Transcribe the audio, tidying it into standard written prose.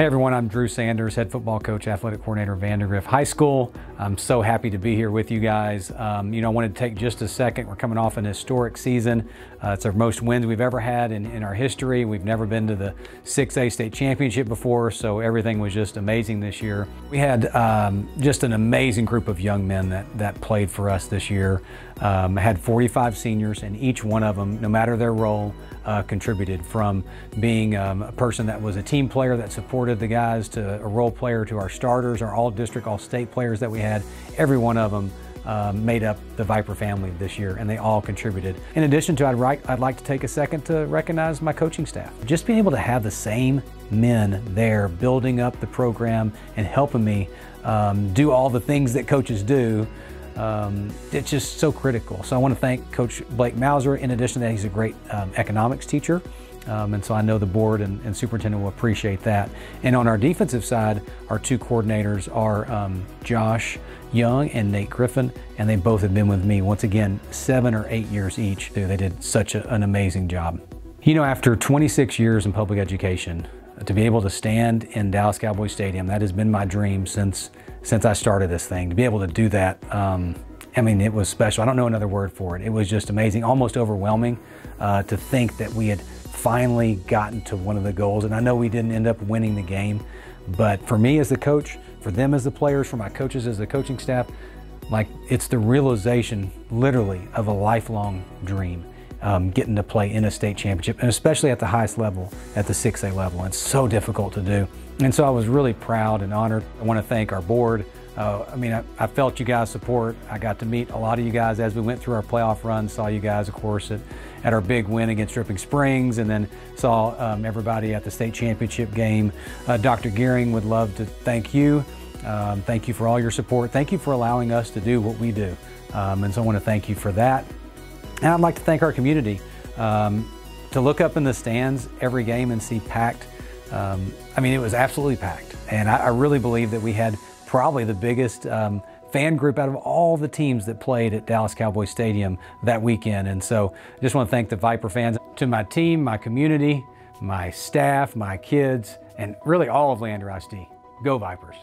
Hey everyone, I'm Drew Sanders, head football coach, athletic coordinator of Vandegrift High School. I'm so happy to be here with you guys. I wanted to take just a second. We're coming off an historic season. It's our most wins we've ever had in our history. We've never been to the 6A state championship before, so everything was just amazing this year. We had just an amazing group of young men that played for us this year. I had 45 seniors, and each one of them, no matter their role, contributed, from being a person that was a team player that supported the guys, to a role player, to our starters, our all-district, all-state players that we had. Every one of them made up the Viper family this year, and they all contributed. In addition to, I'd like to take a second to recognize my coaching staff. Just being able to have the same men there building up the program and helping me do all the things that coaches do, it's just so critical. So I want to thank Coach Blake Mauzer. In addition to that, he's a great economics teacher. And so I know the board and superintendent will appreciate that. And on our defensive side, our two coordinators are Josh Young and Nate Griffin, and they both have been with me, once again, 7 or 8 years each. They did such an amazing job. You know, after 26 years in public education, to be able to stand in Dallas Cowboys Stadium, that has been my dream since I started this thing. To be able to do that, I mean, it was special. I don't know another word for it. It was just amazing, almost overwhelming to think that we had finally gotten to one of the goals. And I know we didn't end up winning the game, but for me as the coach, for them as the players, for my coaches as the coaching staff, like, it's the realization, literally, of a lifelong dream. Getting to play in a state championship, and especially at the highest level, at the 6A level. It's so difficult to do. And so I was really proud and honored. I want to thank our board. I felt you guys' support. I got to meet a lot of you guys as we went through our playoff run, saw you guys, of course, at our big win against Dripping Springs, and then saw everybody at the state championship game. Dr. Gearing would love to thank you. Thank you for all your support. Thank you for allowing us to do what we do. And so I want to thank you for that. And I'd like to thank our community. To look up in the stands every game and see packed, it was absolutely packed. And I really believe that we had probably the biggest fan group out of all the teams that played at Dallas Cowboys Stadium that weekend. And so I just want to thank the Viper fans. To my team, my community, my staff, my kids, and really all of Leander ISD. Go Vipers.